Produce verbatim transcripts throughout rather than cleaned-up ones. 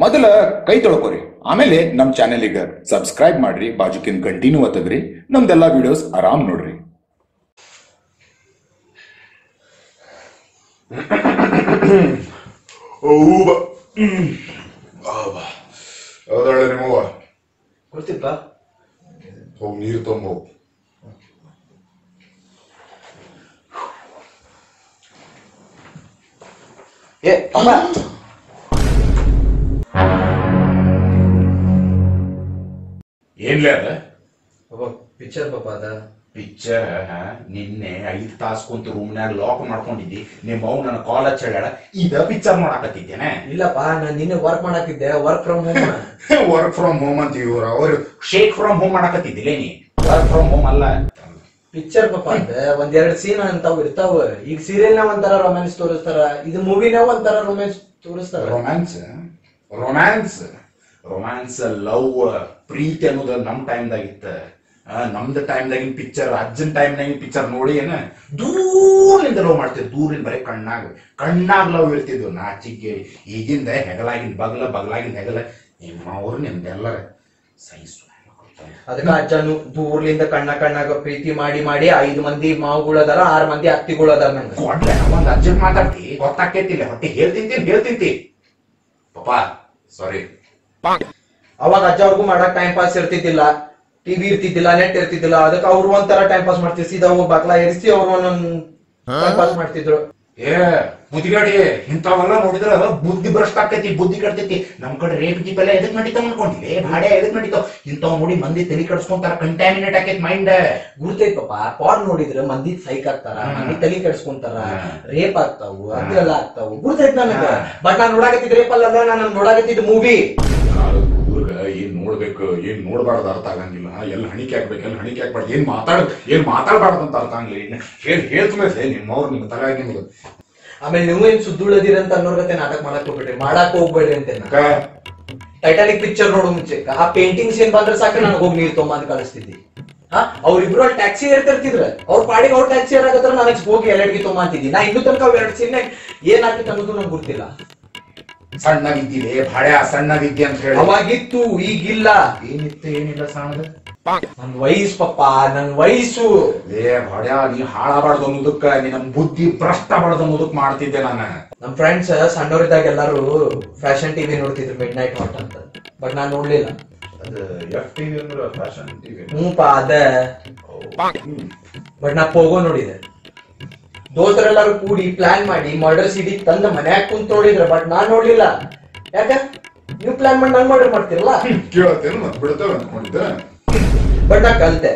ಮೊದಲ ಕೈ ತೊಳ್ಕೊರಿ, ಆಮೇಲೆ ನಮ್ ಚಾನೆಲ್ ಈಗ ಸಬ್ಸ್ಕ್ರೈಬ್ ಮಾಡ್ರಿ, ಬಾಜುಕಿನ್ ಕಂಟಿನ್ಯೂ ಒತ್ತದ್ರಿ, ನಮ್ದೆಲ್ಲಾ ವಿಡಿಯೋಸ್ ಆರಾಮ್ ನೋಡ್ರಿ. ನೀರ್ ತೊಂಬ ಏ ಅಮ್ಮ ಏನ್ಲ ಪಿಕ್ಚರ್ ಪಾಪ ಅದ ಪಿಕ್ಚರ್. ನಿನ್ನೆ ಐದು ತಾಸು ಕುಂತು ರೂಮ್ನಾಗ ಲಾಕ್ ಮಾಡ್ಕೊಂಡಿದ್ದಿ, ನಿಮ್ಮ ಅವ್ ನನ್ನ ಕಾಲ್ ಹಚ್ಚಾಡ ಇದ ಪಿಕ್ಚರ್ ಮಾಡಾಕತ್ತಿದ್ದೇನೆ. ಇಲ್ಲಪ್ಪ, ನಾನು ನಿನ್ನೆ ವರ್ಕ್ ಮಾಡಾಕಿದ್ದೆ, work from home. Work from home ಅಂತ ಇವ್ರ ಅವ್ರು ಶೇಕ್ ಫ್ರಮ್ ಹೋಮ್ ಮಾಡಾಕತ್ತಿದ್ದಿಲ್ಲ ನೀ? ವರ್ಕ್ ಫ್ರಮ್ ಹೋಮ್ ಅಲ್ಲ, ಪಿಕ್ಚರ್ ಪಾಪ ಅಂದ್ರೆ ಒಂದ್ ಎರಡ್ ಸೀನ್ ಅಂತಾವ್ ಇರ್ತಾವ. ಈಗ ಸೀರಿಯಲ್ ನಾವ್ ಒಂಥರ ರೊಮ್ಯಾನ್ಸ್ ತೋರಿಸ್ತಾರ, ಇದು ಮೂವಿನಾವ್ ಒಂಥರ ರೊಮ್ಯಾನ್ಸ್ ತೋರಿಸ್ತಾರ. ರೊಮ್ಯಾನ್ಸ್ ರೊಮ್ಯಾನ್ಸ್ ರೊಮ್ಯಾನ್ಸ್ ಲವ್ ಪ್ರೀತಿ ಅನ್ನೋದು ನಮ್ ಟೈಮ್ದಾಗಿತ್ತ. ನಮ್ದು ಟೈಮ್ದಾಗಿನ ಪಿಕ್ಚರ್, ಅಜ್ಜನ್ ಟೈಮ್ನಾಗಿನ ಪಿಕ್ಚರ್ ನೋಡಿ ಏನ ದೂರದಿಂದ ಲವ್ ಮಾಡ್ತಿದ್ವಿ. ದೂರಿಂದ ಬರೀ ಕಣ್ಣಾಗ ಕಣ್ಣಾಗ ಲವ್ ಇರ್ತಿದ್ವು. ನಾಚಿಕೆ ಈಗಿಂದ ಹೆಗಲಾಗಿನ ಬಗಲ, ಬಗಲಾಗಿನ ಹೆಗಲ. ನಿಮ್ಮ ಅವ್ರು ನಿಮ್ದೆಲ್ಲರ ಸಹಿಸು. ಅದಕ್ಕ ಅಜ್ಜನು ದೂರ್ಲಿಂದ ಕಣ್ಣ ಕಣ್ಣಾಗ ಪ್ರೀತಿ ಮಾಡಿ ಮಾಡಿ ಐದು ಮಂದಿ ಮಾವುಗಳದಾರ, ಆರ್ ಮಂದಿ ಅತ್ತಿಗಳದಾರ. ನಂಗೆ ಕೊಡ್ಲೆ ಒಂದ್ ಅಜ್ಜನ್ ಮಾತಾಡ್ತಿ ಗೊತ್ತಾಕೇತಿಲ್ಲ, ಹೊಟ್ಟೆ ಹೇಳ್ತಿಂತೀನಿ ಹೇಳ್ತಿಂತಿ ಪಾಪ. ಸಾರಿ, ಅವಾಗ ಅಜ್ಜ ಅವ್ರಿಗೂ ಮಾಡಕ್ ಟೈಮ್ ಪಾಸ್ ಇರ್ತಿದ್ದಿಲ್ಲ, ಟಿವಿ ಇರ್ತಿದ್ದಿಲ್ಲ, ನೆಟ್ ಇರ್ತಿದ್ದಿಲ್ಲ. ಅದಕ್ಕೆ ಅವ್ರು ಒಂಥರ ಟೈಮ್ ಪಾಸ್ ಮಾಡ್ತಿರ್ಸಿ, ಇದ ಬಕ್ಲಾ ಇರಿಸಿ ಅವ್ರು ಒಂದೊಂದು ಟೈಮ್ ಪಾಸ್ ಮಾಡ್ತಿದ್ರು. ಏ ಮುದ್ಗಾಡಿ, ಇಂಥವೆಲ್ಲ ನೋಡಿದ್ರ ಬುದ್ಧಿ ಭ್ರಷ್ಟ ಆಗ್ತೈತಿ, ಬುದ್ಧಿ ಕಟ್ತೈತಿ. ನಮ್ ಕಡೆ ರೇಟ್ ಗೀಪ್ ಎಲ್ಲ ಎದಕ್ ನಡೀತಾವ್ ಅನ್ಕೊಂಡಿದ್ವಿ, ಭಾಡೆ ಎದಕ್ ನಡೀತಾವ್. ಇಂಥವ್ ನೋಡಿ ಮಂದಿ ತಲೆ ಕಡ್ಸ್ಕೊಂತಾರ, ಕಂಟ್ಯಾಮಿನೇಟ್ ಆಕೈತಿ ಮೈಂಡ್. ಗುರ್ತೈತಪ್ಪ, ಪಾಡ್ ನೋಡಿದ್ರ ಮಂದಿ ಸೈಕ್ ಆಗ್ತಾರ, ಮಂದಿ ತಲೆ ಕಡ್ಸ್ಕೊಂತಾರ, ರೇಪ್ ಆಗ್ತಾವು, ಅದೆಲ್ಲ ಆಗ್ತಾವು. ಗುರ್ತೈತ್ ನನಗ. ಬಟ್ ನಾನ್ ನೋಡಾಕತ್ತಿದ್ ರೇಪ್ ಅಲ್ಲ, ನಾನ್ ನೋಡಾಕತ್ತಿದ್ ಮೂವಿ. ಏನ್ ನೋಡ್ಬೇಕು ಏನ್ ನೋಡ್ಬಾರ್ದು ಅರ್ಥ ಆಗಂಗಿಲ್ಲ, ಎಲ್ಲಿ ಹಣಿಕೆ ಹಾಕ್ಬೇಕು ಎಲ್ಲಿ ಹಣಿಕೆ ಹಾಕ್ಬಾರ್ದು, ಏನ್ ಮಾತಾಡ್ ಏನ್ ಮಾತಾಡ್ಬಾರ್ದು ಅಂತ ಅರ್ಥ ಆಗಂಗಿಲ್ಲ. ಏನ್ ಹೇಳ್ತೇ ನಿಮ್ಮವ್ರು ನಿಮ್ ತಲೆ ನಿಮ್ಗೆ. ಆಮೇಲೆ ನೀವೇನ್ ಸುದ್ದುಳದಿರಂತ ಅನ್ನೋರ್ ಗತೆ ನಾಟಕ ಮಾಡಕ್ ಹೋಗ್ಬೇಡ್ರಿ, ಮಾಡಕ್ ಹೋಗ್ಬೇಡ್ರಿ ಅಂತ. ಟೈಟಾನಿಕ್ ಪಿಕ್ಚರ್ ನೋಡೋ ಮುಂಚೆ ಆ ಪೇಂಟಿಂಗ್ಸ್ ಏನ್ ಬಂದ್ರೆ ಸಾಕು, ನನಗೆ ಹೋಗಿ ನೀರ್ ತೊಂಬ ಅಂತ ಕಳಿಸ್ತಿದ್ದಿ. ಹಾ, ಅವ್ರಿಬ್ರು ಅಲ್ಲಿ ಟ್ಯಾಕ್ಸಿ ಏರ್ತಿರ್ತಿದ್ರ, ಅವ್ರ ಪಾಡಿಗೆ ಅವ್ರ ಟ್ಯಾಕ್ಸಿ ಏರಾಗತ್ರ, ನನಗೆ ಹೋಗಿ ಎರಡ್ಗಿ ತೊಂಬ ಅಂತಿದ್ದಿ. ನಾ ಇನ್ನೂ ತನಕ ಅವ್ ಎರಡು ಸೀನೆ ಏನಾಗ್ತಿತ್ತು ಅನ್ನೋದು ನಂಗೆ ಗೊತ್ತಿಲ್ಲ. ಸಣ್ಣವಿದ್ದಿದೆ ಭಾಡ್ಯ, ಸಣ್ಣವಿದ್ದೆ ಅಂತ ಹೇಳಿ ಅವಾಗಿತ್ತು, ಈಗಿಲ್ಲ. ಏನಿತ್ತು ಏನಿಲ್ಲ ಸಣ್ಣದ ನನ್ ವಯಸ್ಸು ಪಪ್ಪ, ನನ್ ವಯಸ್ಸು. ಏ ಭಾಡ್ಯ, ನೀ ಹಾಳಾಬಾರ್ದು ಅನ್ನೋದಕ್ಕ, ನೀ ನಮ್ ಬುದ್ಧಿ ಭ್ರಷ್ಟ ಬಾರ್ದು ಅನ್ನೋದಕ್ ಮಾಡ್ತಿದ್ದೆ ನಾನು. ನಮ್ ಫ್ರೆಂಡ್ಸ್ ಸಣ್ಣವರಿದ್ದಾಗ ಎಲ್ಲಾರು ಫ್ಯಾಷನ್ ಟಿವಿ ನೋಡ್ತಿದ್ರು, ಮಿಡ್ ನೈಟ್ ಹಾಟ್ ಅಂತ. ಬಟ್ ನಾನ್ ನೋಡ್ಲಿಲ್ಲ. ಅದು ಎಫ್ ಟಿವಿ ಅಂದ್ರೆ ಫ್ಯಾಷನ್ ಟಿವಿ. ಹ್ಮ್ ಪಾ, ಅದ. ಬಟ್ ನಾ ಪೋಗೋ ನೋಡಿದೆ. ದೋಸ್ತರೆಲ್ಲಾರು ಕೂಡಿ ಪ್ಲಾನ್ ಮಾಡಿ ಮರ್ಡರ್ ಸಿಡಿ ತಂದ ಮನ್ಯಾಗ ಕುಂತ ನೋಡಿದ್ರ. ಬಟ್ ನಾನ್ ನೋಡ್ಲಿಲ್ಲ. ಯಾಕ? ನೀವು ಪ್ಲಾನ್ ಮಾಡಿ ನಂಗೆ ಮರ್ಡರ್ ಮಾಡ್ತಿರಲ್ಲ, ಬಟ್ ನಾ ಕಲ್ತೆ.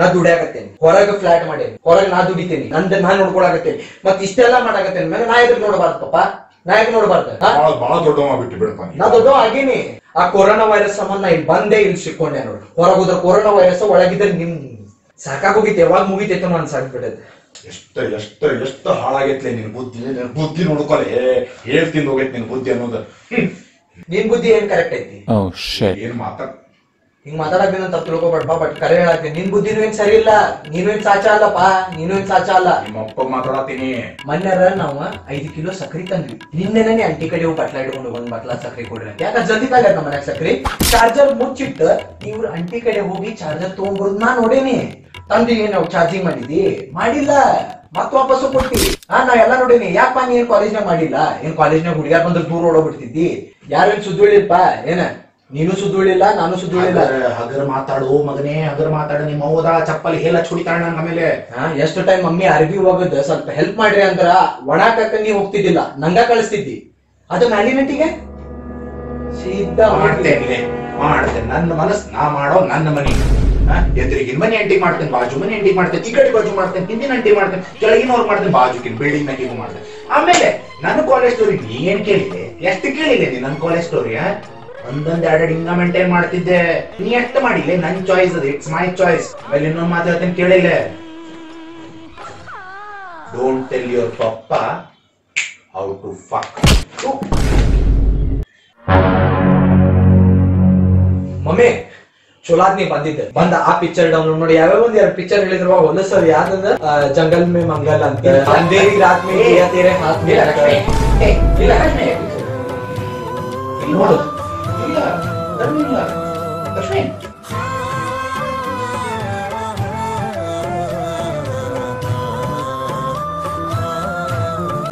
ನಾ ದುಡಿಯಾಕತ್ತೇನೆ, ಹೊರಗೆ ಫ್ಲಾಟ್ ಮಾಡೇನಿ, ಹೊರಗೆ ನಾ ದುಡಿತೇನಿ, ನಂದ ನಾ ನೋಡ್ಕೊಳಾಕತ್ತೇನೆ, ಮತ್ ಇಷ್ಟೆಲ್ಲಾ ಮಾಡಾಕತ್ತೇನೆ. ಮೇಲೆ ನಾ ಎದ್ರ ನೋಡಬಾರ್ದು ಪಪ್ಪ, ನಾ ಎದ್ರ ನೋಡಬಾರ್ದು. ನಾ ದೊಡ್ಡ ಆಗೇನಿ. ಆ ಕೊರೋನಾ ವೈರಸ್ ಸಂಬಂಧ ಇಲ್ಲಿ ಬಂದೇ ಇಲ್ಲಿ ಸಿಕ್ಕೊಂಡೆ ನೋಡ್ರಿ. ಹೊರಗೋದ್ರ ಕೊರೋನಾ ವೈರಸ್, ಒಳಗಿದ್ರೆ ನಿಮ್ ಸಾಕಾಗೋಗಿತ್ತು. ಯಾವಾಗ ಮುಗಿತೈತೋ ನಾನು ಸಾಕ್ಬಿಡತ್ತೆ. ಎಷ್ಟ ಎಷ್ಟ ಎಷ್ಟು ಹಾಳಾಗೈತ್ಲೆ ನಿನ್ ಬುದ್ಧಿ. ನಿನ್ ಬುದ್ಧಿ ನೋಡ್ಕೊಲೆ, ಹೇಳ್ತಿಂದ ಹೋಗೈತಿ ನಿನ್ ಬುದ್ಧಿ ಅನ್ನೋದು. ನಿನ್ ಬುದ್ಧಿ ಏನ್ ಕರೆಕ್ಟ್ ಐತಿ? ಏನ್ ಮಾತಾಡ್ ಹಿಂಗ್ ಮಾತಾಡಕ್ಕೆ ಅಂತ ತಿಳ್ಕೊಬೇಡಪ್ಪ. ಬಟ್ ಕರೆ ಹೇಳಾಕ್ತೀನಿ, ನಿನ್ ಬುದ್ಧಿನೂ ಏನ್ ಸರಿ ಇಲ್ಲ, ನೀನು ಏನ್ ಸಾಚ ಅಲ್ಲಪ್ಪ, ನೀನು ಏನ್ ಸಾಚ ಅಲ್ಲ. ನಿಮ್ಮ ಅಪ್ಪ ಮಾತಾಡತ್ತೀನಿ. ಮೊನ್ನೆರ ನಾವ್ ಐದು ಕಿಲೋ ಸಕ್ರಿ ತಂದ್ವಿ. ನಿನ್ನೆನೇ ಅಂಟಿ ಕಡೆ ಹೋಗಿ ಬಟ್ಲಾ ಇಟ್ಕೊಂಡು ಬಂದ್ ಬಟ್ಲಾ ಸಕ್ರಿ ಕೊಡ್ರಿ ಅಂತ. ಯಾಕಂದ್ರೆ ಜಲ್ದಿ ತಾಗ ನಮ್ಮ ಮನ್ಯಾಗ ಸಕ್ರಿ ಚಾರ್ಜರ್ ಮುಚ್ಚಿಟ್ಟ. ಇವ್ರ ಅಂಟಿ ಕಡೆ ಹೋಗಿ ಚಾರ್ಜರ್ ತಗೊಂಡ್ಬರುದ್ ನಾ ನೋಡೇನಿ. ತಂದಿ ನಾವು ಚಾರ್ಜಿಂಗ್ ಮಾಡಿದಿ, ಮಾಡಿಲ್ಲ, ಮತ್ ವಾಪಸ್ಸು ಕೊಟ್ಟಿ. ಹಾ, ನಾ ಎಲ್ಲ ನೋಡೇನಿ. ಯಾಕಪ್ಪ ನೀನ್ ಕಾಲೇಜ್ನಾಗ ಮಾಡಿಲ್ಲ? ಏನ್ ಕಾಲೇಜ್ನಾಗ ಹುಡುಗ್ಯಾರ ಬಂದ್ರೆ ದೂರ ಓಡೋಗ್ಬಿಡ್ತಿದ್ದಿ. ಯಾರೇನ್ ಸುದ್ದುಳಿಲ್ಪ ಏನ? ನೀನು ಸುದ್ದುಳಿಲ್ಲ, ನಾನು ಸುದ್ದುಳಿಲ್ಲ. ಹಗರ್ ಮಾತಾಡು ಮಗನೇ, ಹಗರ್ ಮಾತಾಡು. ನಿಮ್ಮ ಹೋದ ಚಪ್ಪಲಿ ಎಲ್ಲ ಚುಡಿತಾಳ ನನ್ನ ಮೇಲೆ. ಹಾ, ಎಷ್ಟು ಟೈಮ್ ಮಮ್ಮಿ ಅರ್ಬಿ ಹೋಗದ ಸ್ವಲ್ಪ ಹೆಲ್ಪ್ ಮಾಡ್ರಿ ಅಂದ್ರ ಒಣ ಕಕ್ಕ ನೀ ಹೋಗ್ತಿದ್ದಿಲ್ಲ, ನಂಗ ಕಳಿಸ್ತಿದ್ದಿ. ಅದು ಮ್ಯಾಲಿನಟಿಗೆ ಸಿದ್ಧ ಮಾಡ್ತೇನೆ ಮಾಡ್ತೇನೆ. ನನ್ನ ಮನಸ್ ನಾ ಮಾಡೋ ನನ್ನ ಮನಿ. ಎದುರಿಗಿನ ಮನೆ ಎಂಟಿ ಮಾಡ್ತೇನೆ, ಬಾಜು ಮನೆ ಎಂಟಿ ಮಾಡ್ತೇನೆ, ಈ ಕಡೆ ಬಾಜು ಮಾಡ್ತೇನೆ, ಹಿಂದಿನ ಎಂಟಿ ಮಾಡ್ತೇನೆ, ಕೆಳಗಿನವ್ರು ಮಾಡ್ತೇನೆ, ಬಾಜುಕಿನ ಬಿಲ್ಡಿಂಗ್ ನಾಗಿಗೂ ಮಾಡ್ತೇನೆ. ಆಮೇಲೆ ನನ್ನ ಕಾಲೇಜ್ ಸ್ಟೋರಿ ನೀ ಏನ್ ಕೇಳಿದೆ? ಎಷ್ಟು ಕೇಳಿಲ್ಲ ನೀ ನನ್ನ ಕಾಲೇಜ್ ಸ್ಟೋರಿಯ? ಒಂದೊಂದ್ ಎರಡೆರಡು ಹಿಂಗ ಮೇಂಟೈನ್ ಮಾಡ್ತಿದ್ದೆ. ನೀ ಎಷ್ಟು ಮಾಡಿಲ್ಲ? ನನ್ ಚಾಯ್ಸ್ ಅದು, ಇಟ್ಸ್ ಮೈ ಚಾಯ್ಸ್. ಆಮೇಲೆ ಇನ್ನೊಂದು ಮಾತಾಡ್ತೇನೆ ಕೇಳಿಲ್ಲ. Don't tell your papa how to fuck. Mummy ಚೊಲೋ ಆದ್ ನೀ ಬಂದಿದ್ದೆ. ಬಂದ ಆ ಪಿಕ್ಚರ್ ಡೌನ್ಲೋಡ್ ಮಾಡಿ ಯಾವ್ಯಾವ ಒಂದ್ ಎರಡು ಪಿಕ್ಚರ್ ಹೇಳಿದ್ರು ಹೊಲ ಸರ್. ಯಾವ್ದಂದ್ರ ಜಂಗಲ್ ಮೇ ಮಂಗಲ್ ಅಂತ, ಅಂಧೇರಿ ರಾತ್ ಮೇ, ಇಲ್ಲ Noted. Good luck. Very good luck. That's right.